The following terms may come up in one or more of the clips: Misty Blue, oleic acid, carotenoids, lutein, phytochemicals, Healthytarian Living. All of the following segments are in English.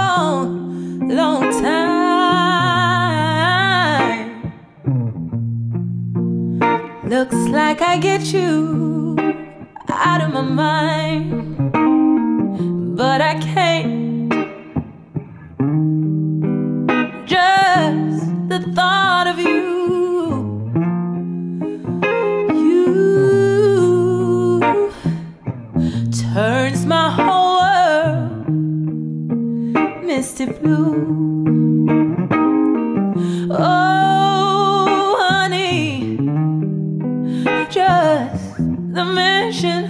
long, long time. Looks like I get you out of my mind, but I can't. Just the thought of you turns my whole world misty blue. Oh, honey, just the mention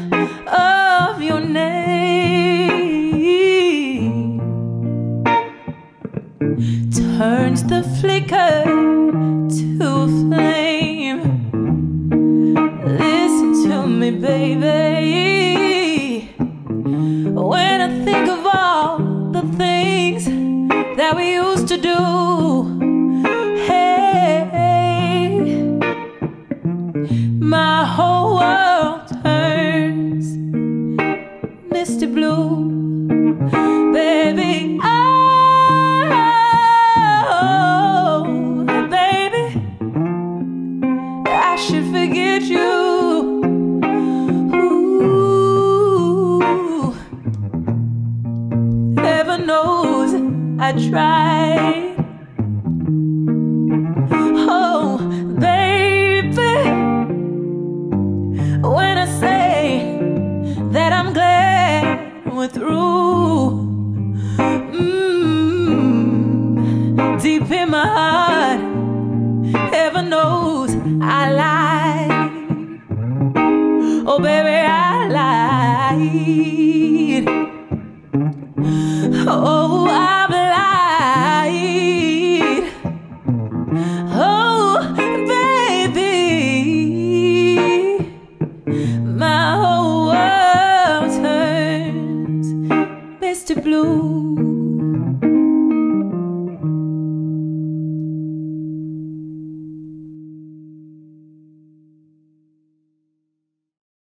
of your name turns the flicker to a flame. Listen to me, baby. When I think of all the things that we used to do, hey, my whole world misty blue, baby. Oh, baby, I should forget you. Ooh, heaven knows I tried. Oh, baby, when I say that I'm glad we're through, deep in my heart, heaven knows I lied. Oh, baby, I lied. Oh, I've lied. Oh, baby, my whole world blue.